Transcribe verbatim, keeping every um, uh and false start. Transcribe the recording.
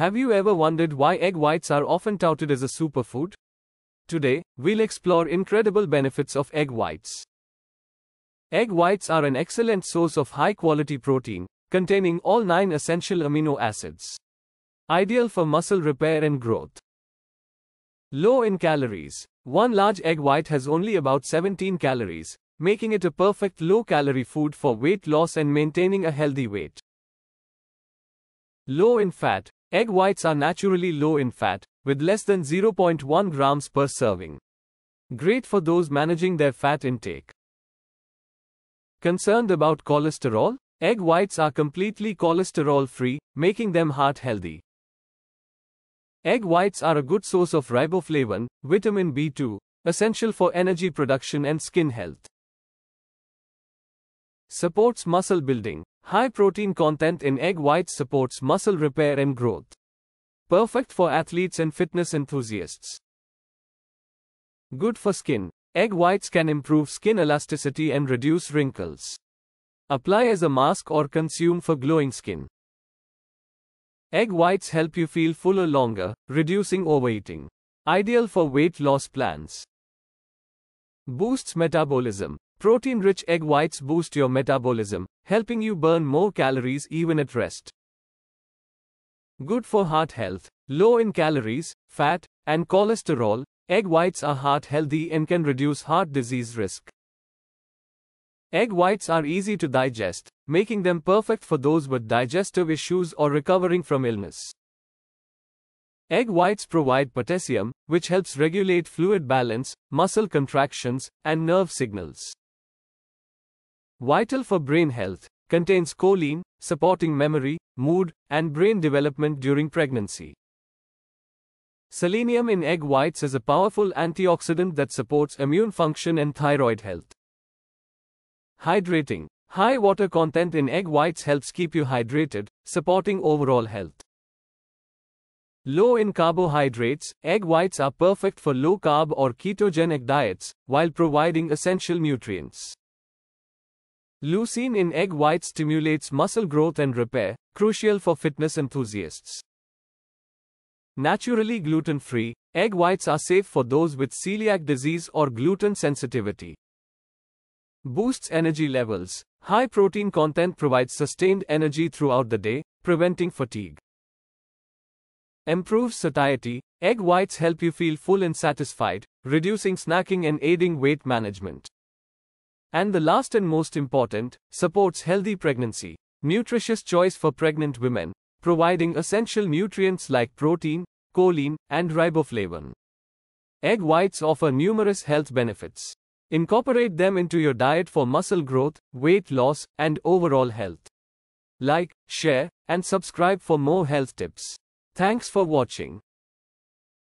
Have you ever wondered why egg whites are often touted as a superfood? Today, we'll explore incredible benefits of egg whites. Egg whites are an excellent source of high-quality protein, containing all nine essential amino acids. Ideal for muscle repair and growth. Low in calories. One large egg white has only about seventeen calories, making it a perfect low-calorie food for weight loss and maintaining a healthy weight. Low in fat. Egg whites are naturally low in fat, with less than zero point one grams per serving. Great for those managing their fat intake. Concerned about cholesterol? Egg whites are completely cholesterol-free, making them heart-healthy. Egg whites are a good source of riboflavin, vitamin B two, essential for energy production and skin health. Supports muscle building. High protein content in egg whites supports muscle repair and growth. Perfect for athletes and fitness enthusiasts. Good for skin. Egg whites can improve skin elasticity and reduce wrinkles. Apply as a mask or consume for glowing skin. Egg whites help you feel fuller longer, reducing overeating. Ideal for weight loss plans. Boosts metabolism. Protein-rich egg whites boost your metabolism, helping you burn more calories even at rest. Good for heart health. Low in calories, fat, and cholesterol, egg whites are heart-healthy and can reduce heart disease risk. Egg whites are easy to digest, making them perfect for those with digestive issues or recovering from illness. Egg whites provide potassium, which helps regulate fluid balance, muscle contractions, and nerve signals. Vital for brain health, contains choline, supporting memory, mood, and brain development during pregnancy. Selenium in egg whites is a powerful antioxidant that supports immune function and thyroid health. Hydrating. High water content in egg whites helps keep you hydrated, supporting overall health. Low in carbohydrates, egg whites are perfect for low-carb or ketogenic diets, while providing essential nutrients. Leucine in egg whites stimulates muscle growth and repair, crucial for fitness enthusiasts. Naturally gluten-free, egg whites are safe for those with celiac disease or gluten sensitivity. Boosts energy levels. High protein content provides sustained energy throughout the day, preventing fatigue. Improves satiety. Egg whites help you feel full and satisfied, reducing snacking and aiding weight management. And the last and most important, supports healthy pregnancy. Nutritious choice for pregnant women, providing essential nutrients like protein, choline, and riboflavin. Egg whites offer numerous health benefits. Incorporate them into your diet for muscle growth, weight loss, and overall health. Like, share, and subscribe for more health tips. Thanks for watching.